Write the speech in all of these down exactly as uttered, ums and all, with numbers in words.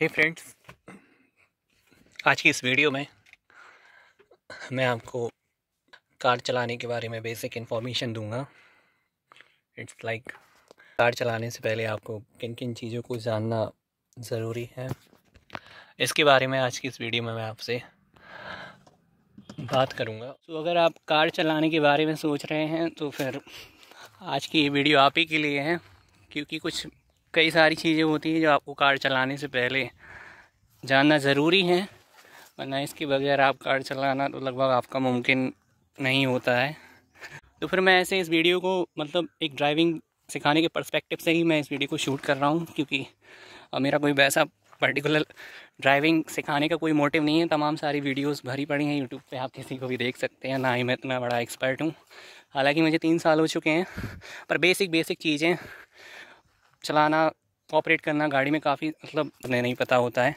हे friends, आज की इस वीडियो में मैं आपको कार चलाने के बारे में बेसिक इन्फॉर्मेशन दूंगा। इट्स लाइक कार चलाने से पहले आपको किन किन चीज़ों को जानना ज़रूरी है, इसके बारे में आज की इस वीडियो में मैं आपसे बात करूंगा। तो अगर आप कार चलाने के बारे में सोच रहे हैं तो फिर आज की ये वीडियो आप ही के लिए है, क्योंकि कुछ कई सारी चीज़ें होती हैं जो आपको कार चलाने से पहले जानना ज़रूरी है, वरना इसके बगैर आप कार चलाना तो लगभग आपका मुमकिन नहीं होता है। तो फिर मैं ऐसे इस वीडियो को मतलब एक ड्राइविंग सिखाने के पर्सपेक्टिव से ही मैं इस वीडियो को शूट कर रहा हूँ, क्योंकि मेरा कोई वैसा पर्टिकुलर ड्राइविंग सिखाने का कोई मोटिव नहीं है। तमाम सारी वीडियोस भरी पड़ी हैं यूट्यूब पे, आप किसी को भी देख सकते हैं, ना ही मैं इतना बड़ा एक्सपर्ट हूँ। हालांकि मुझे तीन साल हो चुके हैं, पर बेसिक बेसिक चीज़ें चलाना, ऑपरेट करना गाड़ी में काफ़ी मतलब नहीं, नहीं पता होता है।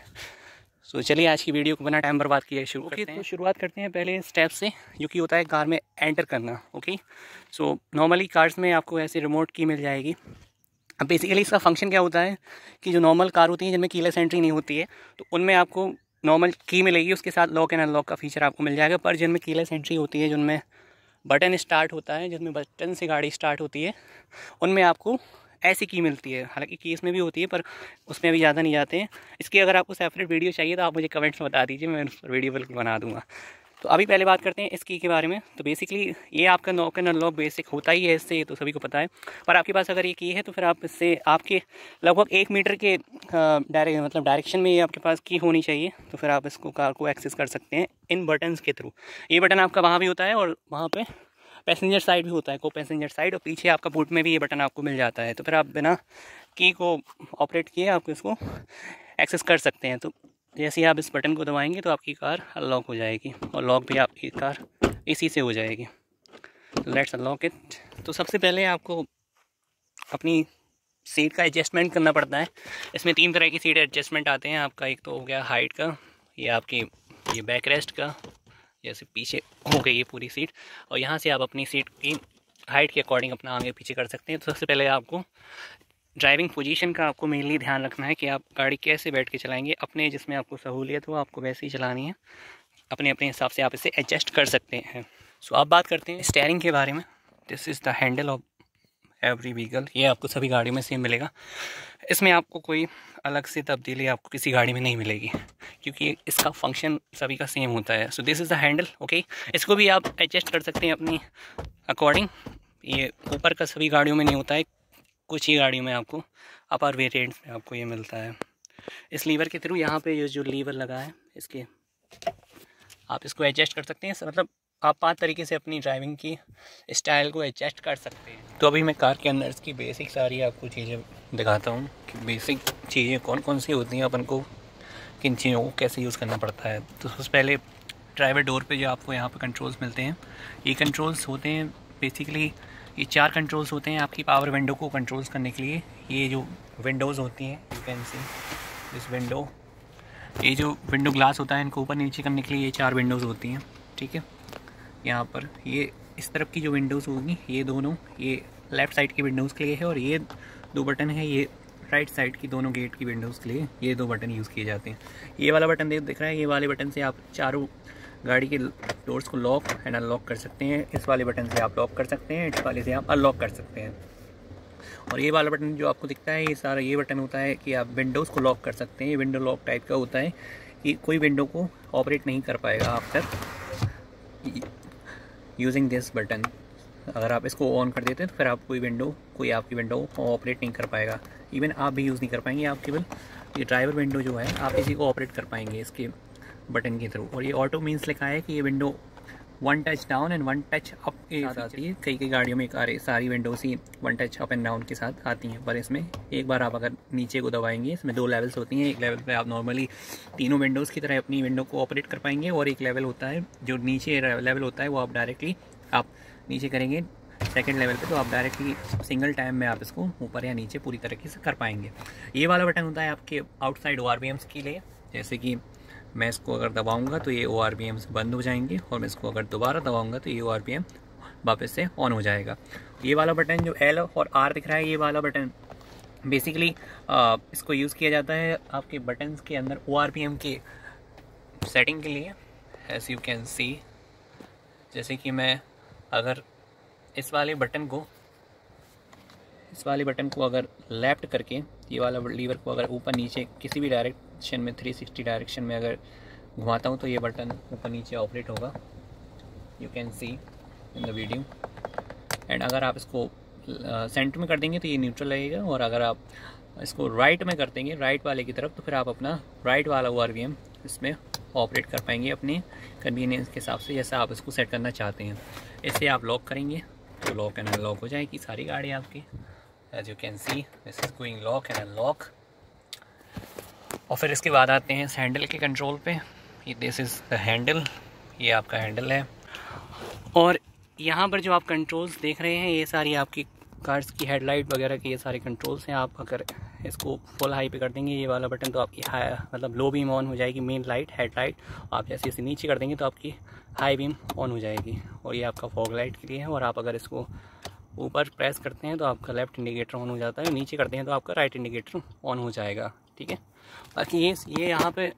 सो चलिए आज की वीडियो को बिना टाइम बर्बाद किए शुरू करते हैं। तो शुरुआत करते हैं पहले स्टेप से, जो कि होता है कार में एंटर करना। ओके, सो नॉर्मली कार्स में आपको ऐसे रिमोट की मिल जाएगी। अब बेसिकली इसका फंक्शन क्या होता है कि जो नॉर्मल कार होती है जिनमें कीलेस एंट्री नहीं होती है, तो उनमें आपको नॉर्मल की मिलेगी, उसके साथ लॉक एंड अनलॉक का फीचर आपको मिल जाएगा। पर जिनमें कीलेस एंट्री होती है, जिनमें बटन स्टार्ट होता है, जिनमें बटन से गाड़ी स्टार्ट होती है, उनमें आपको ऐसी की मिलती है। हालांकि की इसमें भी होती है, पर उसमें भी ज़्यादा नहीं जाते हैं। इसकी अगर आपको सेपरेट वीडियो चाहिए तो आप मुझे कमेंट्स में बता दीजिए, मैं उस पर वीडियो बिल्कुल बना दूँगा। तो अभी पहले बात करते हैं इस की के बारे में। तो बेसिकली ये आपका लॉक एंड अनलॉक बेसिक होता ही है, इससे तो सभी को पता है। पर आपके पास अगर ये की है तो फिर आप इससे आपके लगभग एक मीटर के डायरेक्ट मतलब डायरेक्शन में ये आपके पास की होनी चाहिए, तो फिर आप इसको कार को एक्सेस कर सकते हैं इन बटन्स के थ्रू। ये बटन आपका वहाँ भी होता है और वहाँ पे पैसेंजर साइड भी होता है, को पैसेंजर साइड, और पीछे आपका बूट में भी ये बटन आपको मिल जाता है। तो फिर आप बिना की को ऑपरेट किए आप इसको एक्सेस कर सकते हैं। तो जैसे ही आप इस बटन को दबाएंगे तो आपकी कार अनलॉक हो जाएगी, और लॉक भी आपकी कार इसी से हो जाएगी। Let's unlock it. तो सबसे पहले आपको अपनी सीट का एडजस्टमेंट करना पड़ता है। इसमें तीन तरह की सीट एडजस्टमेंट आते हैं आपका। एक तो हो गया हाइट का, ये आपकी ये बैक रेस्ट का, जैसे पीछे हो गई ये पूरी सीट, और यहाँ से आप अपनी सीट की हाइट के अकॉर्डिंग अपना आगे पीछे कर सकते हैं। तो सबसे पहले आपको ड्राइविंग पोजीशन का आपको मेनली ध्यान रखना है कि आप गाड़ी कैसे बैठ के चलाएंगे। अपने जिसमें आपको सहूलियत हो आपको वैसे ही चलानी है, अपने अपने हिसाब से आप इसे एडजस्ट कर सकते हैं। सो so, आप बात करते हैं स्टेयरिंग के बारे में। This is the handle of every vehicle, ये आपको सभी गाड़ी में सेम मिलेगा। इसमें आपको कोई अलग से तब्दीली आपको किसी गाड़ी में नहीं मिलेगी, क्योंकि इसका फंक्शन सभी का सेम होता है। So this is the handle. Okay, इसको भी आप एडजस्ट कर सकते हैं अपनी अकॉर्डिंग। ये ऊपर का सभी गाड़ियों में नहीं होता है, कुछ ही गाड़ियों में आपको अपर वेरिएंट्स में आपको ये मिलता है। इस लीवर के थ्रू यहाँ पे ये जो लीवर लगा है, इसके आप इसको एडजस्ट कर सकते हैं। मतलब आप पाँच तरीके से अपनी ड्राइविंग की स्टाइल को एडजस्ट कर सकते हैं। तो अभी मैं कार के अंदर इसकी बेसिक सारी आपको चीज़ें दिखाता हूँ कि बेसिक चीज़ें कौन कौन सी होती हैं, अपन को किन चीज़ों को कैसे यूज़ करना पड़ता है। तो सबसे पहले ड्राइवर डोर पर जो आपको यहाँ पर कंट्रोल्स मिलते हैं, ये कंट्रोल्स होते हैं बेसिकली, ये चार कंट्रोल्स होते हैं आपकी पावर विंडो को कंट्रोल्स करने के लिए। ये जो विंडोज़ होती हैं, you can see this window, ये जो विंडो ग्लास होता है, इनको ऊपर नीचे करने के लिए ये चार विंडोज़ होती हैं। ठीक है, यहाँ पर ये इस तरफ की जो विंडोज़ होगी, ये दोनों ये लेफ़्ट साइड की विंडोज़ के लिए है, और ये दो बटन है ये राइट साइड की दोनों गेट की विंडोज़ के लिए, ये दो बटन यूज़ किए जाते हैं। ये वाला बटन दिख रहा है, ये वाले बटन से आप चारों गाड़ी के डोर्स को लॉक एंड अनलॉक कर सकते हैं। इस वाले बटन से आप लॉक कर सकते हैं, इस वाले से आप अनलॉक कर सकते हैं। और ये वाला बटन जो आपको दिखता है, ये सारा ये बटन होता है कि आप विंडोज़ को लॉक कर सकते हैं। ये विंडो लॉक टाइप का होता है कि कोई विंडो को ऑपरेट नहीं कर पाएगा आफ्टर यूजिंग दिस बटन। अगर आप इसको ऑन कर देते हैं तो फिर आप कोई विंडो कोई आपकी विंडो को ऑपरेट नहीं कर पाएगा, इवन आप भी यूज़ नहीं कर पाएंगे। आप केवल ये ड्राइवर विंडो जो है आप इसी को ऑपरेट कर पाएंगे इसके बटन के थ्रू। और ये ऑटो मीन्स लिखा है कि ये window one touch down and one touch up के साथ आती है। कई कई गाड़ियों में कार सारी विंडोज़ ही one touch up and down के साथ आती हैं, पर इसमें एक बार आप अगर नीचे को दबाएंगे, इसमें दो लेवल्स होती हैं। एक लेवल पे आप नॉर्मली तीनों विंडोज़ की तरह अपनी विंडो को ऑपरेट कर पाएंगे, और एक लेवल होता है जो नीचे लेवल होता है, वो आप डायरेक्टली आप नीचे करेंगे सेकेंड लेवल पे, तो आप डायरेक्टली सिंगल टाइम में आप इसको ऊपर या नीचे पूरी तरीके से कर पाएंगे। ये वाला बटन होता है आपके outside O R B Ms के लिए, जैसे कि मैं इसको अगर दबाऊंगा तो ये ओ आर बी एम बंद हो जाएंगे, और मैं इसको अगर दोबारा दबाऊंगा तो ये ओ आर बी एम वापस से ऑन हो जाएगा। ये वाला बटन जो एल और आर दिख रहा है, ये वाला बटन बेसिकली इसको यूज़ किया जाता है आपके बटन्स के अंदर ओ आर पी एम के सेटिंग के लिए। एज यू कैन सी, जैसे कि मैं अगर इस वाले बटन को इस वाले बटन को अगर लेफ्ट करके ये वाला लीवर को अगर ऊपर नीचे किसी भी डायरेक्शन में थ्री सिक्सटी डायरेक्शन में अगर घुमाता हूँ तो ये बटन ऊपर नीचे ऑपरेट होगा, you can see in the video. And अगर आप इसको सेंटर में कर देंगे तो ये न्यूट्रल लगेगा, और अगर आप इसको राइट में कर देंगे राइट वाले की तरफ तो फिर आप अपना राइट वाला ओ आर वी एम इसमें ऑपरेट कर पाएंगे अपने कन्वीनियंस के हिसाब से, जैसा आप इसको सेट करना चाहते हैं। इससे आप लॉक करेंगे तो लॉक एंड अनलॉक हो जाएगी सारी गाड़ी आपकी। As you can see this is going lock and unlock. और फिर इसके बाद आते हैं इस हैंडल के कंट्रोल पे। ये दिस इज़ द हैंडल, ये आपका हैंडल है, और यहाँ पर जो आप कंट्रोल्स देख रहे हैं ये सारी आपकी कार्स की हेडलाइट वगैरह के ये सारे कंट्रोल्स हैं। आप अगर इसको फुल हाई पे कर देंगे ये वाला बटन तो आपकी हाई मतलब लो बीम ऑन हो जाएगी, मेन लाइट हेडलाइट। आप जैसे इसे नीचे कर देंगे तो आपकी हाई बीम ऑन हो जाएगी, और ये आपका फॉग लाइट के लिए है। और आप अगर इसको ऊपर प्रेस करते हैं तो आपका लेफ्ट इंडिकेटर ऑन हो जाता है, नीचे करते हैं तो आपका राइट इंडिकेटर ऑन हो जाएगा, ठीक है। बाकी ये ये यहाँ पर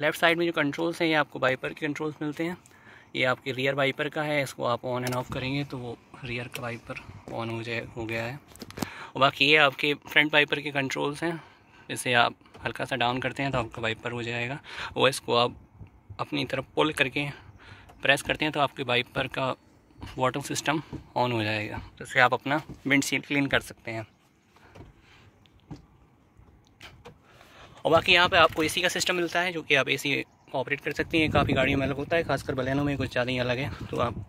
लेफ़्ट साइड में जो कंट्रोल्स हैं ये आपको वाइपर के कंट्रोल्स मिलते हैं। ये आपके रियर वाइपर का है, इसको आप ऑन एंड ऑफ करेंगे तो वो रियर का वाइपर ऑन हो जाए हो गया है। और बाकी ये आपके फ्रंट वाइपर के कंट्रोल्स हैं, इसे आप हल्का सा डाउन करते हैं तो आपका वाइपर हो जाएगा, और इसको आप अपनी तरफ पुल करके प्रेस करते हैं तो आपके वाइपर का वाटर सिस्टम ऑन हो जाएगा, जिससे आप अपना विंडशील्ड क्लीन कर सकते हैं। और बाकी यहाँ पे आपको एसी का सिस्टम मिलता है, जो कि आप एसी ऑपरेट कर सकती हैं। काफ़ी गाड़ियों में अलग होता है, खासकर बलेनो में कुछ ज़्यादा ही अलग है, तो आप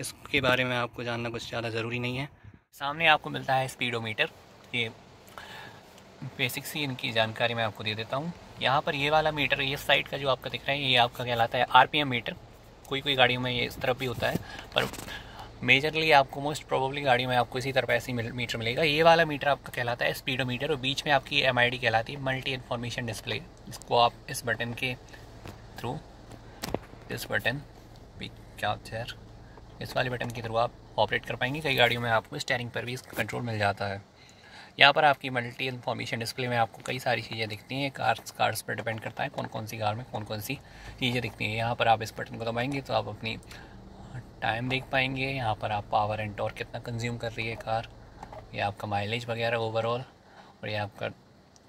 इसके बारे में आपको जानना कुछ ज़्यादा ज़रूरी नहीं है। सामने आपको मिलता है स्पीडोमीटर, ये बेसिक सी इनकी जानकारी मैं आपको दे देता हूँ। यहाँ पर ये वाला मीटर, ये साइड का जो आपका दिख रहा है, ये आपका कहलाता है आर पी एम मीटर। कोई कोई गाड़ियों में ये इस तरफ भी होता है, पर मेजरली आपको मोस्ट प्रोबेबली गाड़ियों में आपको इसी तरफ ऐसी मीटर मिलेगा। ये वाला मीटर आपका कहलाता है स्पीडोमीटर, और बीच में आपकी एम आई डी कहलाती है, मल्टी इन्फॉर्मेशन डिस्प्ले। इसको आप इस बटन के थ्रू, इस बटन क्या चेयर इस वाले बटन के थ्रू आप ऑपरेट कर पाएंगे। कई गाड़ियों में आपको स्टीयरिंग पर भी इसका कंट्रोल मिल जाता है। यहाँ पर आपकी मल्टी इन्फॉर्मेशन डिस्प्ले में आपको कई सारी चीज़ें दिखती हैं। कार्स कार्स पर डिपेंड करता है कौन कौन सी कार में कौन कौन सी चीज़ें दिखती हैं। यहाँ पर आप इस बटन को दबाएंगे तो आप अपनी टाइम देख पाएंगे। यहाँ पर आप पावर एंड टॉर्क कितना कंज्यूम कर रही है कार, या आपका माइलेज वगैरह ओवरऑल, और यह आपका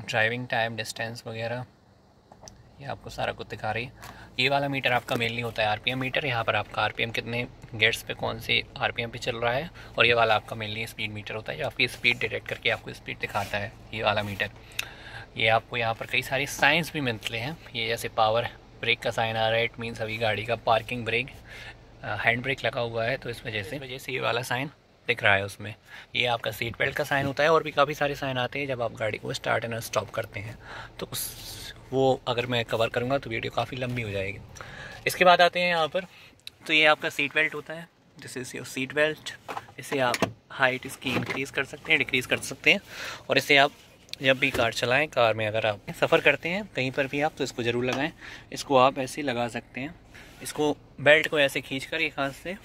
ड्राइविंग टाइम, डिस्टेंस वगैरह, ये आपको सारा कुछ दिखा रही है। ये वाला मीटर आपका मेनली होता है आरपीएम मीटर। यहाँ पर आपका आरपीएम कितने गेट्स पे कौन से आरपीएम पे चल रहा है, और ये वाला आपका मेनली स्पीड मीटर होता है, जो आपकी स्पीड डिटेक्ट करके आपको स्पीड दिखाता है। ये वाला मीटर, ये आपको यहाँ पर कई सारे साइंस भी मिलते हैं। ये जैसे पावर ब्रेक का साइन आ रहा है, इट मीन्स अभी गाड़ी का पार्किंग ब्रेक हैंड ब्रेक लगा हुआ है, तो इस वजह से वजह से ये वाला साइन दिख रहा है उसमें। ये आपका सीट बेल्ट का साइन होता है, और भी काफ़ी सारे साइन आते हैं जब आप गाड़ी को स्टार्ट एंड स्टॉप करते हैं, तो उस वो अगर मैं कवर करूँगा तो वीडियो काफ़ी लंबी हो जाएगी। इसके बाद आते हैं यहाँ पर, तो ये आपका सीट बेल्ट होता है, this is your seat belt. इसे आप हाइट इसकी इंक्रीज़ कर सकते हैं, डिक्रीज़ कर सकते हैं, और इसे आप जब भी कार चलाएं, कार में अगर आप सफ़र करते हैं कहीं पर भी आप, तो इसको ज़रूर लगाएं। इसको आप ऐसे लगा सकते हैं, इसको बेल्ट को ऐसे खींच कर एक हाथ से,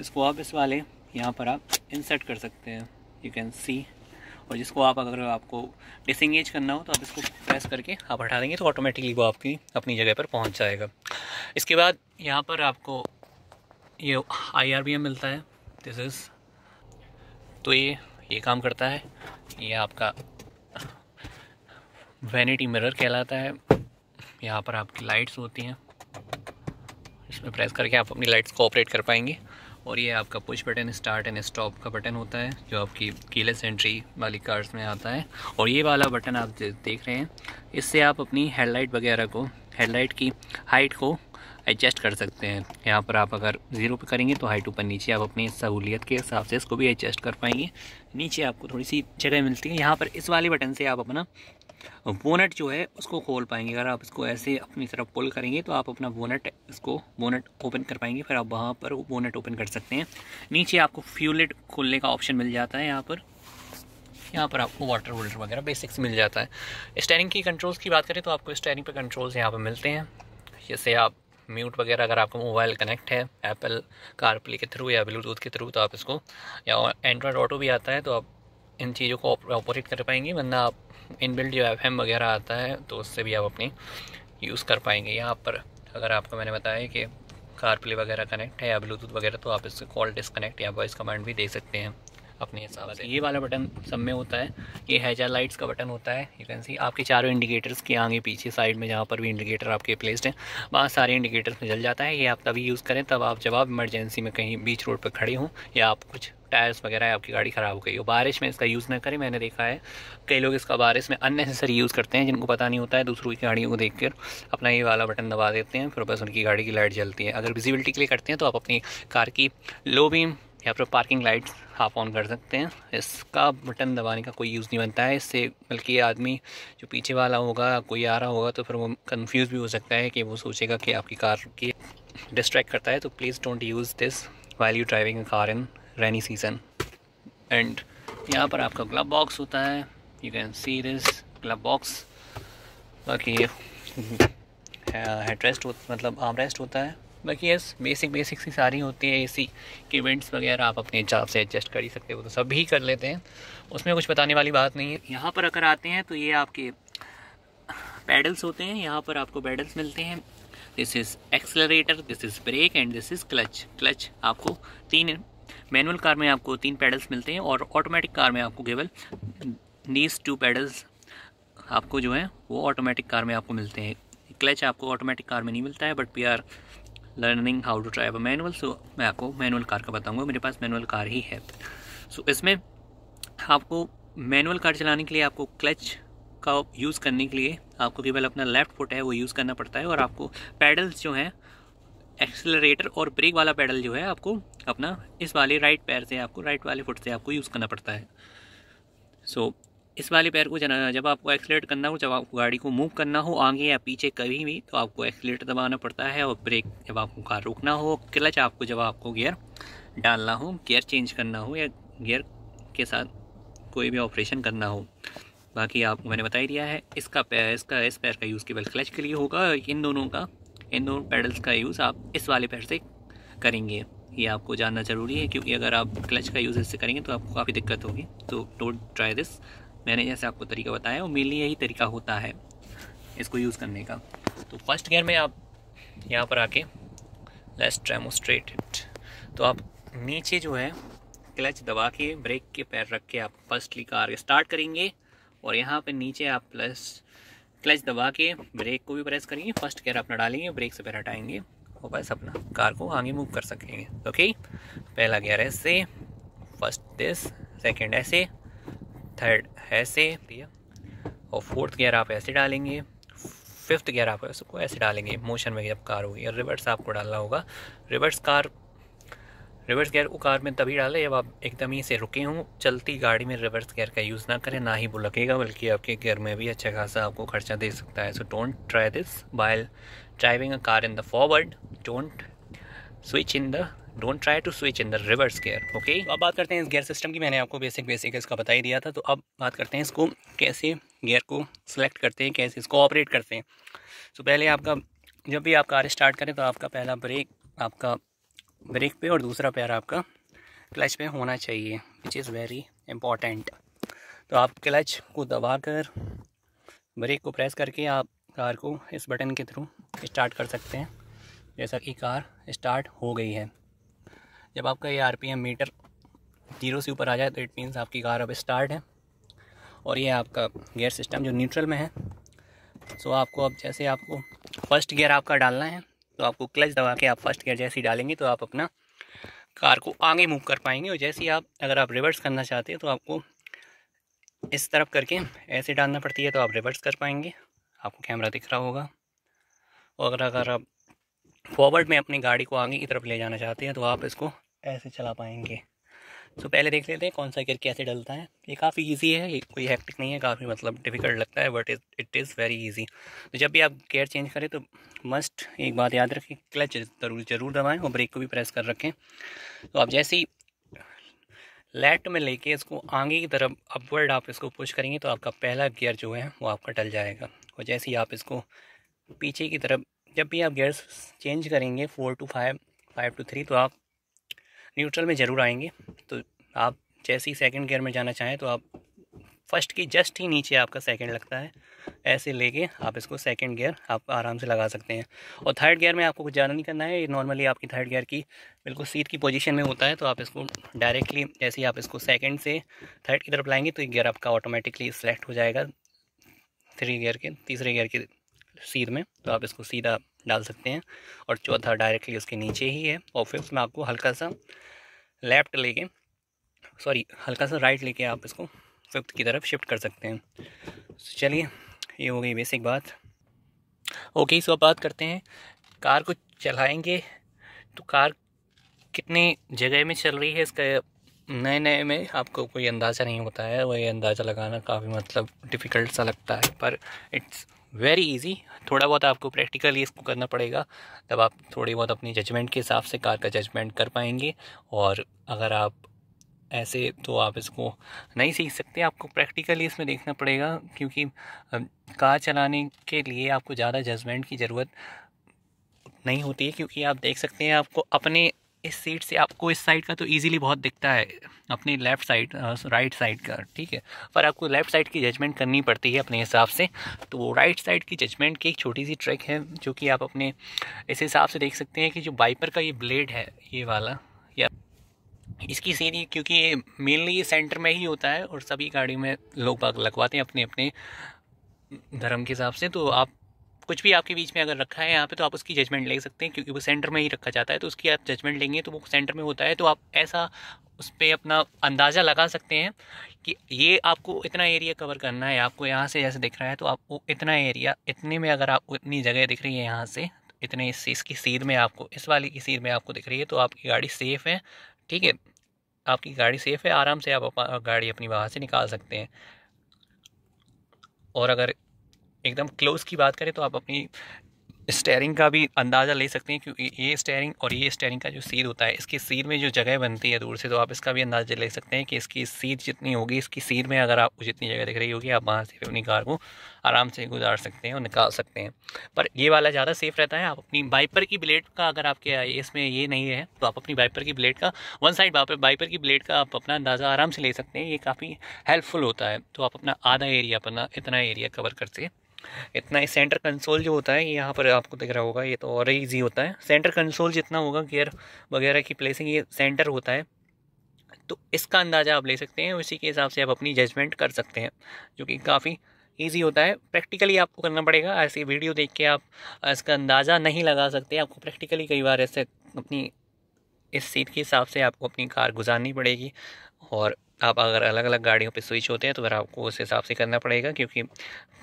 इसको आप इस वाले यहाँ पर आप इंसर्ट कर सकते हैं, यू कैन सी। और जिसको आप अगर आपको डिसंगेज करना हो तो आप इसको प्रेस करके आप हटा देंगे तो ऑटोमेटिकली वो आपकी अपनी जगह पर पहुंच जाएगा। इसके बाद यहाँ पर आपको ये आई आर बी एम मिलता है, दिस इज़, तो ये ये काम करता है। ये आपका वैनिटी मिरर कहलाता है। यहाँ पर आपकी लाइट्स होती हैं, इसमें प्रेस करके आप अपनी लाइट्स को ऑपरेट कर पाएंगे। और ये आपका push button start and stop का बटन होता है, जो आपकी कीलेस एंट्री वाली कार्स में आता है। और ये वाला बटन आप देख रहे हैं, इससे आप अपनी हेडलाइट वगैरह को, हेडलाइट की हाइट को एडजस्ट कर सकते हैं। यहाँ पर आप अगर ज़ीरो पे करेंगे तो हाइट ऊपर नीचे, आप अपनी सहूलियत के हिसाब से इसको भी एडजस्ट कर पाएंगे। नीचे आपको थोड़ी सी जगह मिलती है, यहाँ पर इस वाले बटन से आप अपना बोनट जो है उसको खोल पाएंगे। अगर आप इसको ऐसे अपनी तरफ पुल करेंगे तो आप अपना बोनट, इसको बोनट ओपन कर पाएंगे, फिर आप वहाँ पर बोनट ओपन कर सकते हैं। नीचे आपको फ्यूलेट खोलने का ऑप्शन मिल जाता है। यहाँ पर यहाँ पर आपको वाटर होल्डर वगैरह बेसिक्स मिल जाता है। स्टीयरिंग की कंट्रोल्स की बात करें तो आपको स्टीयरिंग पर कंट्रोल्स यहाँ पर मिलते हैं, जैसे आप म्यूट वगैरह, अगर आपका मोबाइल कनेक्ट है एप्पल कारप्ले के थ्रू या ब्लूटूथ के थ्रू तो आप इसको, या एंड्रॉयड ऑटो भी आता है तो आप इन चीज़ों को ऑपरेट कर पाएंगे, वरना आप इनबिल्ट जो एफ एम वगैरह आता है तो उससे भी आप अपनी यूज़ कर पाएंगे। यहाँ पर अगर आपको मैंने बताया कि कार प्ले वगैरह कनेक्ट है या ब्लूटूथ वगैरह, तो आप इससे कॉल डिस्कनेक्ट या वॉइस कमांड भी दे सकते हैं अपने हिसाब से। ये वाला बटन सब में होता है, ये हैजा लाइट्स का बटन होता है। यू कैन सी आपके चारों इंडिकेटर्स के आगे पीछे साइड में जहाँ पर भी इंडिकेटर आपके प्लेस्ड हैं वहाँ सारे इंडिकेटर्स में जल जाता है। ये आप तभी यूज़ करें तब आप जब आप इमरजेंसी में कहीं बीच रोड पर खड़े हों या आप कुछ टायर्स वगैरह आपकी गाड़ी ख़राब हो गई हो। बारिश में इसका यूज़ ना करें, मैंने देखा है कई लोग इसका बारिश में अननेसेसरी यूज़ करते हैं, जिनको पता नहीं होता है दूसरों की गाड़ियों को देखकर अपना ये वाला बटन दबा देते हैं, फिर बस उनकी गाड़ी की लाइट जलती है। अगर विजिबिलिटी के लिए करते हैं तो आप अपनी कार की लो बीम या फिर पार्किंग लाइट्स आप ऑन कर सकते हैं। इसका बटन दबाने का कोई यूज़ नहीं बनता है, इससे बल्कि आदमी जो पीछे वाला होगा कोई आ रहा होगा तो फिर वो कंफ्यूज भी हो सकता है कि वो सोचेगा कि आपकी कार की डिस्ट्रैक्ट करता है। तो please don't use this while you driving car in rainy season. And यहाँ पर आपका ग्लब बॉक्स होता है, you can see this glove box. बाकी हेड रेस्ट मतलब आर्म रेस्ट होता है। बाकी यस बेसिक बेसिक सी सारी होती है। एसी के वेंट्स वगैरह आप अपने हिसाब से एडजस्ट कर ही सकते हो, तो सब ही कर लेते हैं, उसमें कुछ बताने वाली बात नहीं है। यहाँ पर अगर आते हैं तो ये आपके पेडल्स होते हैं, यहाँ पर आपको पेडल्स मिलते हैं। This is accelerator, this is brake and this is clutch. Clutch आपको तीन, मैनुअल कार में आपको तीन पेडल्स मिलते हैं और ऑटोमेटिक कार में आपको केवल दीज टू पेडल्स आपको जो है वो ऑटोमेटिक कार में आपको मिलते हैं। क्लच आपको ऑटोमेटिक कार में नहीं मिलता है, but we are learning how to drive a manual, so मैं आपको मैनुअल कार का बताऊंगा, मेरे पास मैनुअल कार ही है। सो so, इसमें आपको मैनुअल कार चलाने के लिए आपको क्लच का यूज़ करने के लिए आपको केवल अपना लेफ़्ट फुट है वो यूज़ करना पड़ता है, और आपको पैडल्स जो हैं एक्सेलरेटर और ब्रेक वाला पैडल जो है आपको अपना इस वाले राइट पैर से आपको राइट वाले फुट से आपको यूज़ करना पड़ता है। सो so, इस वाले पैर को चलाना, जब आपको एक्सीलेट करना हो, जब आपको गाड़ी को मूव करना हो आगे या पीछे कभी भी, तो आपको एक्सीलेट दबाना पड़ता है, और ब्रेक जब आपको कार रोकना हो, क्लच आपको जब आपको गियर डालना हो, गियर चेंज करना हो या गियर के साथ कोई भी ऑपरेशन करना हो। बाकी आपको मैंने बता ही दिया है। इसका पैर इसका इस पैर का यूज़ केवल क्लच के लिए होगा, इन दोनों का इन दोनों पैडल्स का यूज़ आप इस वाले पैर से करेंगे। ये आपको जानना ज़रूरी है, क्योंकि अगर आप क्लच का यूज़ इससे करेंगे तो आपको काफ़ी दिक्कत होगी। तो डोंट ट्राई दिस, मैंने जैसे आपको तरीका बताया और मेनली यही तरीका होता है इसको यूज़ करने का। तो फर्स्ट गियर में आप यहाँ पर आके लेट्स डेमोस्ट्रेटेड, तो आप नीचे जो है क्लच दबा के ब्रेक के पैर रख के आप फर्स्टली कार स्टार्ट करेंगे, और यहाँ पे नीचे आप प्लस क्लच दबा के ब्रेक को भी प्रेस करेंगे, फर्स्ट गियर अपना डालेंगे, ब्रेक से पैर हटाएंगे और बस अपना कार को आगे मूव कर सकेंगे। ओके, पहला गियर ऐसे, फर्स्ट दिस, सेकेंड ऐसे, थर्ड ऐसे दिया, और फोर्थ गियर आप ऐसे डालेंगे, फिफ्थ गियर आप उसको ऐसे डालेंगे मोशन में जब कार होगी, और रिवर्स आपको डालना होगा। रिवर्स कार रिवर्स गियर को कार में तभी डालें जब आप एकदम ही से रुके हों। चलती गाड़ी में रिवर्स गियर का यूज़ ना करें, ना ही वो लगेगा, बल्कि आपके गियर में भी अच्छा खासा आपको खर्चा दे सकता है। So don't try this while driving a car in the forward, don't switch in the don't try to switch in the reverse gear. Okay, अब बात करते हैं इस गियर सिस्टम की। मैंने आपको बेसिक बेसिक इसका बता ही दिया था, तो अब बात करते हैं इसको कैसे गियर को सिलेक्ट करते हैं, कैसे इसको ऑपरेट करते हैं। तो पहले आपका जब भी आप कार स्टार्ट करें तो आपका पहला ब्रेक आपका ब्रेक पे और दूसरा पैर आपका क्लच पे होना चाहिए, विच इज़ वेरी इम्पॉर्टेंट। तो आप क्लच को दबा कर ब्रेक को प्रेस करके आप कार को इस बटन के थ्रू स्टार्ट कर सकते हैं। जैसा कि कार स्टार्ट हो गई है, जब आपका ये आरपीएम मीटर जीरो से ऊपर आ जाए तो इट मीन्स आपकी कार अब स्टार्ट है। और ये आपका गियर सिस्टम जो न्यूट्रल में है। सो आपको अब जैसे आपको फर्स्ट गियर आपका डालना है तो आपको क्लच दबा के आप फर्स्ट गियर जैसे ही डालेंगे तो आप अपना कार को आगे मूव कर पाएंगे। और जैसे ही आप अगर आप रिवर्स करना चाहते हैं तो आपको इस तरफ करके ऐसे डालना पड़ती है, तो आप रिवर्स कर पाएंगे, आपको कैमरा दिख रहा होगा। और अगर अगर आप फॉरवर्ड में अपनी गाड़ी को आगे की तरफ ले जाना चाहते हैं तो आप इसको ऐसे चला पाएंगे। तो पहले देख लेते हैं कौन सा गियर कैसे डलता है। ये काफ़ी इजी है, ये कोई हैक्टिक नहीं है, काफ़ी मतलब डिफ़िकल्ट लगता है but it is very easy. तो जब भी आप गियर चेंज करें तो मस्ट एक बात याद रखें, क्लच जरूर जरूर दबाएं और ब्रेक को भी प्रेस कर रखें। तो आप जैसे ही लेफ्ट में लेके इसको आगे की तरफ अपवर्ड आप इसको पुश करेंगे तो आपका पहला गियर जो है वो आपका डल जाएगा। और जैसे ही आप इसको पीछे की तरफ, जब भी आप गियर्स चेंज करेंगे four to five, five to three, तो आप न्यूट्रल में ज़रूर आएंगे। तो आप चेसी सेकंड गियर में जाना चाहें तो आप फर्स्ट की जस्ट ही नीचे आपका सेकंड लगता है, ऐसे लेके आप इसको सेकंड गियर आप आराम से लगा सकते हैं। और थर्ड गियर में आपको कुछ ज़्यादा नहीं करना है, ये नॉर्मली आपकी थर्ड गियर की बिल्कुल सीट की पोजीशन में होता है, तो आप इसको डायरेक्टली जैसे ही आप इसको सेकंड से थर्ड की तरफ लाएंगे तो ये गियर आपका ऑटोमेटिकली सेलेक्ट हो जाएगा थ्री गियर के तीसरे गियर के सीध में, तो आप इसको सीधा डाल सकते हैं। और चौथा डायरेक्टली उसके नीचे ही है। और फिफ्थ में आपको हल्का सा लेफ्ट लेके सॉरी हल्का सा राइट लेके आप इसको फिफ्थ की तरफ शिफ्ट कर सकते हैं। so, चलिए ये हो गई बेसिक बात। ओके सो अब बात करते हैं कार को चलाएंगे तो कार कितने जगह में चल रही है, इसका नए नए में आपको कोई अंदाज़ा नहीं होता है, वही अंदाज़ा लगाना काफ़ी मतलब डिफ़िकल्ट सा लगता है, पर इट्स वेरी इजी। थोड़ा बहुत आपको प्रैक्टिकली इसको करना पड़ेगा, तब आप थोड़ी बहुत अपनी जजमेंट के हिसाब से कार का जजमेंट कर पाएंगे। और अगर आप ऐसे तो आप इसको नहीं सीख सकते, आपको प्रैक्टिकली इसमें देखना पड़ेगा, क्योंकि कार चलाने के लिए आपको ज़्यादा जजमेंट की ज़रूरत नहीं होती है, क्योंकि आप देख सकते हैं आपको अपने इस सीट से आपको इस साइड का तो इजीली बहुत दिखता है, अपनी लेफ़्ट साइड राइट साइड का, ठीक है। पर आपको लेफ़्ट साइड की जजमेंट करनी पड़ती है अपने हिसाब से, तो वो राइट साइड की जजमेंट की एक छोटी सी ट्रिक है जो कि आप अपने इस हिसाब से देख सकते हैं कि जो वाइपर का ये ब्लेड है ये वाला या इसकी सीधी, क्योंकि मेनली सेंटर में ही होता है और सभी गाड़ी में लोग बाग लगवाते हैं अपने अपने धर्म के हिसाब से, तो आप कुछ भी आपके बीच में अगर रखा है यहाँ पे तो आप उसकी जजमेंट ले सकते हैं, क्योंकि वो सेंटर में ही रखा जाता है, तो उसकी आप जजमेंट लेंगे तो वो सेंटर में होता है। तो आप ऐसा उस पर अपना अंदाज़ा लगा सकते हैं कि ये आपको इतना एरिया कवर करना है, आपको यहाँ से जैसे दिख रहा है तो आपको इतना एरिया, इतने में अगर आपको इतनी जगह दिख रही है यहाँ से, तो इतने इस इसकी सीध में आपको इस वाली की सीध में आपको दिख रही है, तो आपकी गाड़ी सेफ़ है, ठीक है, आपकी गाड़ी सेफ़ है, आराम से आप गाड़ी अपनी बाहर से निकाल सकते हैं। और अगर एकदम क्लोज की बात करें तो आप अपनी स्टेयरिंग का भी अंदाज़ा ले सकते हैं, क्योंकि ये स्टेयरिंग और ये स्टेयरिंग का जो सीट होता है, इसकी सीट में जो जगह बनती है दूर से, तो आप इसका भी अंदाज़ा ले सकते हैं कि इसकी सीट जितनी होगी, इसकी सीट में अगर आपको जितनी जगह दिख रही होगी आप वहाँ से अपनी कार को आराम से गुजार सकते हैं और निकाल सकते हैं। पर ये वाला ज़्यादा सेफ़ रहता है। आप अपनी वाइपर की ब्लेड का अगर आपके इसमें ये नहीं है तो आप अपनी वाइपर की ब्लेड का वन साइड वाइपर की ब्लेड का आप अपना अंदाज़ा आराम से ले सकते हैं, ये काफ़ी हेल्पफुल होता है। तो आप अपना आधा एरिया अपना इतना एरिया कवर करते हैं, इतना ही सेंटर कंसोल जो होता है यहाँ पर आपको दिख रहा होगा, ये तो और इजी होता है। सेंटर कंसोल जितना होगा गियर वगैरह की प्लेसिंग, ये सेंटर होता है, तो इसका अंदाज़ा आप ले सकते हैं, उसी के हिसाब से आप अपनी जजमेंट कर सकते हैं, जो कि काफ़ी इजी होता है। प्रैक्टिकली आपको करना पड़ेगा, ऐसे वीडियो देख के आप इसका अंदाज़ा नहीं लगा सकते, आपको प्रैक्टिकली कई बार ऐसे अपनी इस सीट के हिसाब से आपको अपनी कार गुजारनी पड़ेगी। और आप अगर अलग अलग गाड़ियों पे स्विच होते हैं तो फिर आपको उस हिसाब से करना पड़ेगा, क्योंकि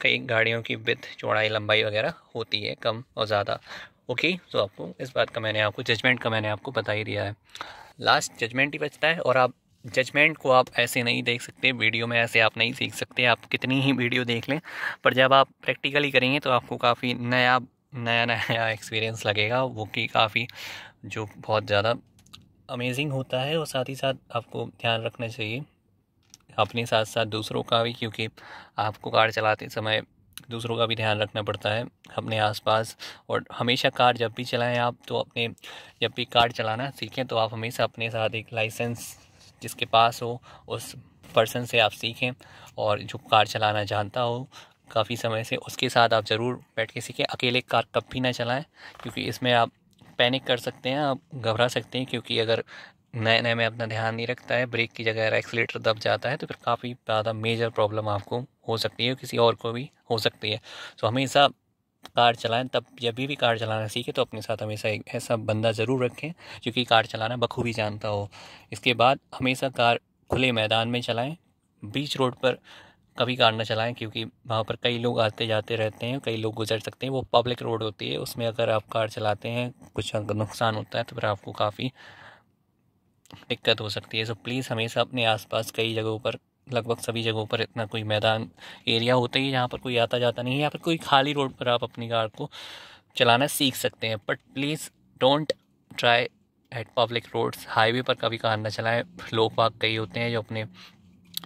कई गाड़ियों की विड्थ चौड़ाई लंबाई वगैरह होती है कम और ज़्यादा। ओके तो आपको इस बात का मैंने आपको जजमेंट का मैंने आपको बता ही दिया है, लास्ट जजमेंट ही बचता है। और आप जजमेंट को आप ऐसे नहीं देख सकते, वीडियो में ऐसे आप नहीं सीख सकते, आप कितनी ही वीडियो देख लें, पर जब आप प्रैक्टिकली करेंगे तो आपको काफ़ी नया नया नया एक्सपीरियंस लगेगा, वो कि काफ़ी जो बहुत ज़्यादा अमेजिंग होता है। और साथ ही साथ आपको ध्यान रखना चाहिए अपने साथ साथ दूसरों का भी, क्योंकि आपको कार चलाते समय दूसरों का भी ध्यान रखना पड़ता है अपने आसपास। और हमेशा कार जब भी चलाएं आप तो अपने जब भी कार चलाना सीखें तो आप हमेशा अपने साथ एक लाइसेंस जिसके पास हो उस पर्सन से आप सीखें, और जो कार चलाना जानता हो काफ़ी समय से उसके साथ आप ज़रूर बैठ के सीखें। अकेले कार कभी ना चलाएँ, क्योंकि इसमें आप पैनिक कर सकते हैं, आप घबरा सकते हैं, क्योंकि अगर नए नए में अपना ध्यान नहीं रखता है, ब्रेक की जगह एक्सीलेटर दब जाता है, तो फिर काफ़ी ज़्यादा मेजर प्रॉब्लम आपको हो सकती है, किसी और को भी हो सकती है। तो हमेशा कार चलाएं, तब जब भी कार चलाना सीखे तो अपने साथ हमेशा एक ऐसा बंदा ज़रूर रखें जो कि कार चलाना बखूबी जानता हो। इसके बाद हमेशा कार खुले मैदान में चलाएँ, बीच रोड पर कभी कार ना चलाएं, क्योंकि वहाँ पर कई लोग आते जाते रहते हैं, कई लोग गुजर सकते हैं, वो पब्लिक रोड होती है, उसमें अगर आप कार चलाते हैं कुछ नुकसान होता है तो फिर आपको काफ़ी दिक्कत हो सकती है। सो प्लीज़ हमेशा अपने आसपास कई जगहों पर, लगभग सभी जगहों पर इतना कोई मैदान एरिया होता ही है जहाँ पर कोई आता जाता नहीं है, यहाँ पर कोई खाली रोड पर आप अपनी कार को चलाना सीख सकते हैं। But please don't try at public roads, highway पर कभी कार ना चलाएँ, लोग बाग कई होते हैं जो अपने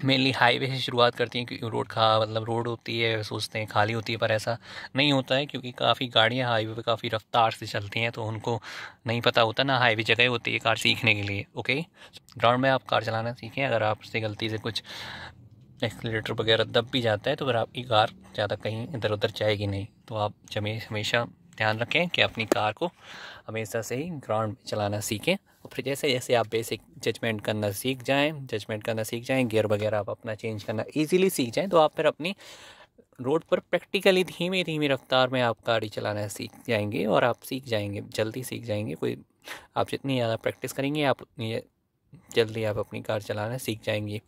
मेनली हाईवे से शुरुआत करती हैं, क्योंकि रोड खा मतलब रोड होती है सोचते हैं खाली होती है, पर ऐसा नहीं होता है क्योंकि काफ़ी गाड़ियां हाईवे पे काफ़ी रफ्तार से चलती हैं, तो उनको नहीं पता होता ना हाईवे जगह होती है कार सीखने के लिए। ओके, ग्राउंड में आप कार चलाना सीखें। अगर आपसे गलती से कुछ एक्सीलेटर वगैरह दब भी जाता है तो फिर आपकी कार ज़्यादा कहीं इधर उधर जाएगी नहीं। तो आप हमेशा ध्यान रखें कि अपनी कार को हमेशा से ही ग्राउंड में चलाना सीखें, और फिर जैसे जैसे आप बेसिक जजमेंट करना सीख जाएं जजमेंट करना सीख जाएं गियर वगैरह आप अपना चेंज करना इजीली सीख जाएं, तो आप फिर अपनी रोड पर प्रैक्टिकली धीमे धीमे रफ्तार में आप गाड़ी चलाना सीख जाएंगे और आप सीख जाएंगे, जल्दी सीख जाएंगे। कोई आप जितनी ज़्यादा प्रैक्टिस करेंगे आप उतनी जल्दी आप अपनी कार चलाना सीख जाएंगे।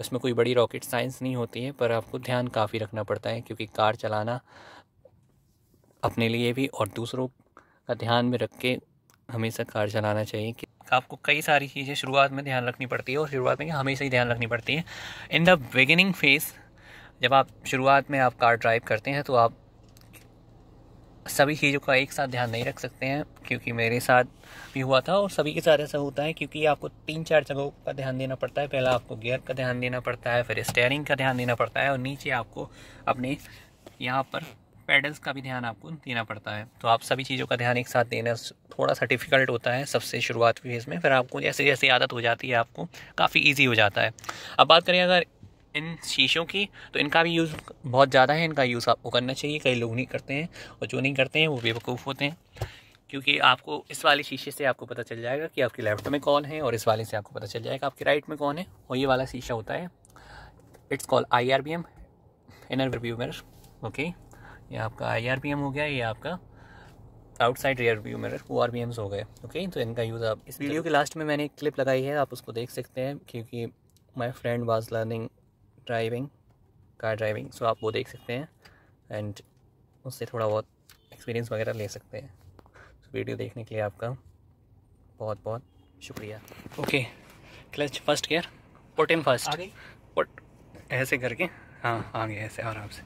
उसमें कोई बड़ी रॉकेट साइंस नहीं होती है, पर आपको ध्यान काफ़ी रखना पड़ता है क्योंकि कार चलाना अपने लिए भी और दूसरों का ध्यान में रख के हमेशा कार चलाना चाहिए। कि आपको कई सारी चीज़ें शुरुआत में ध्यान रखनी पड़ती है, और शुरुआत में हमेशा ही ध्यान रखनी पड़ती है। इन द बिगिनिंग फेज, जब आप शुरुआत में आप कार ड्राइव करते हैं तो आप सभी चीज़ों का एक साथ ध्यान नहीं रख सकते हैं, क्योंकि मेरे साथ भी हुआ था और सभी के साथ ऐसा होता है, क्योंकि आपको तीन चार जगहों का ध्यान देना पड़ता है। पहला आपको गियर का ध्यान देना पड़ता है, फिर स्टेयरिंग का ध्यान देना पड़ता है, और नीचे आपको अपने यहाँ पर पेडल्स का भी ध्यान आपको देना पड़ता है। तो आप सभी चीज़ों का ध्यान एक साथ देना थोड़ा सा डिफ़िकल्ट होता है सबसे शुरुआत फेज़ में, फिर आपको जैसे जैसे आदत हो जाती है आपको काफ़ी इजी हो जाता है। अब बात करें अगर इन शीशों की, तो इनका भी यूज़ बहुत ज़्यादा है, इनका यूज़ आपको करना चाहिए। कई लोग नहीं करते हैं, और जो नहीं करते हैं वो बेवकूफ़ होते हैं, क्योंकि आपको इस वाले शीशे से आपको पता चल जाएगा कि आपके लेफ्ट में कौन है, और इस वाले से आपको पता चल जाएगा आपके राइट में कौन है। और ये वाला शीशा होता है, it's called I R B M, inner view mirror. Okay, ये आपका आई आर बी एम हो गया, ये आपका outside rear view mirror O R B Ms हो गए। ओके, तो इनका यूज़ आप इस वीडियो के लास्ट में मैंने एक क्लिप लगाई है, आप उसको देख सकते हैं, क्योंकि my friend was learning driving car driving, so आप वो देख सकते हैं एंड उससे थोड़ा बहुत एक्सपीरियंस वगैरह ले सकते हैं। सो वीडियो देखने के लिए आपका बहुत बहुत शुक्रिया। Okay, clutch first gear, put in first, put ऐसे करके, हाँ आगे ऐसे आराम से,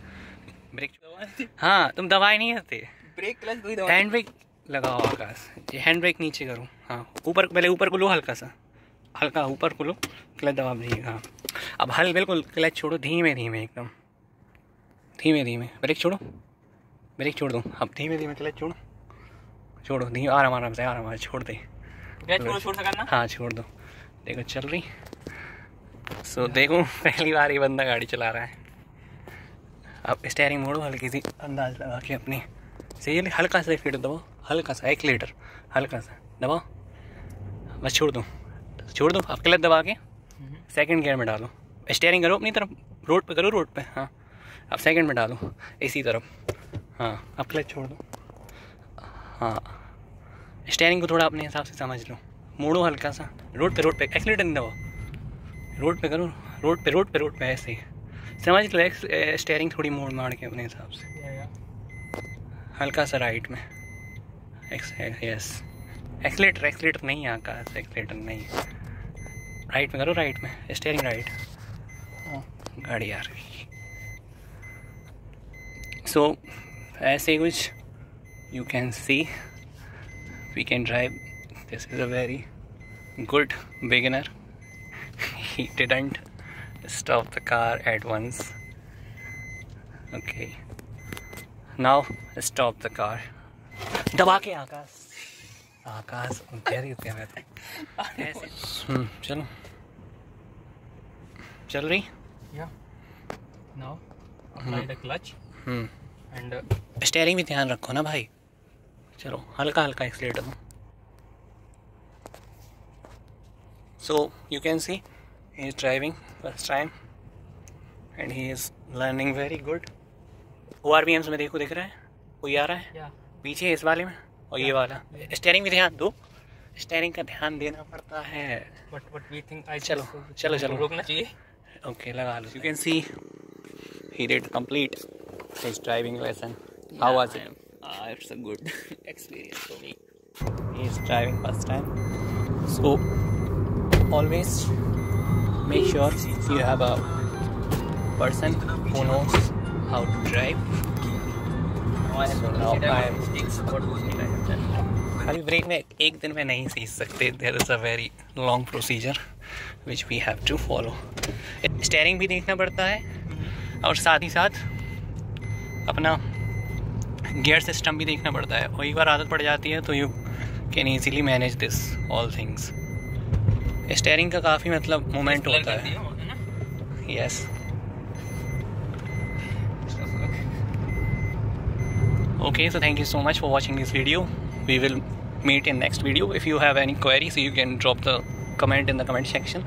ब्रेक दबाए, हाँ तुम दबाए नहीं करते, ब्रेक क्लच दो ही दबाए, हैंड ब्रेक लगाओ आकाश, ये हैंड ब्रेक नीचे करो, हाँ ऊपर, पहले ऊपर को लो हल्का सा, हल्का ऊपर को लो, क्लच दबा दीजिए, हाँ अब हल बिल्कुल, क्लच छोड़ो धीमे धीमे, एकदम धीमे धीमे, ब्रेक छोड़ो, ब्रेक छोड़ दो, अब धीमे धीमे क्लच छोड़ो, छोड़ो धीमे, आराम आराम से, आराम आराम छोड़ दे, छोड़ ना, हाँ छोड़ दो, देखो चल रही। सो देखो पहली बार ये बंदा गाड़ी चला रहा है। अब स्टेयरिंग मोड़ो हल्की सी अंदाज लगा के अपनी, सही हल्का सा फीट दबाओ, हल्का सा एक लीटर हल्का सा दबाओ, बस छोड़ दो छोड़ दो, आप क्लच दबा के सेकंड गियर में डालो, स्टेयरिंग करो अपनी तरफ, रोड पे करो रोड पे, हाँ आप सेकंड में डालो इसी तरफ, हाँ आप क्लच छोड़ दो, हाँ स्टेयरिंग को थोड़ा अपने हिसाब से समझ लो, मोड़ो हल्का सा, रोड पे रोड पे एक्सीलेटर नहीं दबाओ, रोड पे करो रोड पे रोड पे रोड पे ऐसे ही समझ लो, स्टेयरिंग थोड़ी मोड़ मार के अपने हिसाब से, हल्का सा राइट में, यस एक्सीलेटर एक्सीलेटर नहीं है आकाश, एक्सीलेटर नहीं है, राइट में करो, राइट में स्टेयरिंग राइट, गाड़ी आ रही। सो ऐसे कुछ you can see we can drive, this is a very good beginner, he didn't stop the car at once. Okay, now stop the car, दबा के आकाश, आकाश कह रही होती है ऐसे, चलो चल रही, now apply the clutch and steering भी ध्यान रखो ना भाई, चलो हल्का हल्का एक्सीलेटर दो। So you can see he is driving first time and he is learning very good. O R B Ms में देखो, दिख रहा है कोई आ रहा है yeah. पीछे इस वाले में, और ये वाला स्टेयरिंग भी ध्यान दो, स्टेयरिंग का ध्यान देना पड़ता है, but but we think I चलो चलो चलो रुकना चाहिए। ओके लगा लो, you can see he did complete his driving lesson, how was it? It's a good experience for me, he is driving first time. So always make sure you have a person who knows how to drive. So now I am खाली break में एक दिन में नहीं सीख सकते, there is a very long procedure which we have to follow. Steering भी देखना पड़ता है और साथ ही साथ अपना गियर सिस्टम भी देखना पड़ता है, और एक बार आदत पड़ जाती है तो you can easily manage this all things. Steering का काफ़ी मतलब मोमेंट होता है। Yes okay, so thank you so much for watching this video. We will meet in next video. If you have any queries, you can drop the comment in the comment section.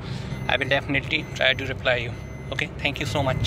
I will definitely try to reply you. Okay, thank you so much.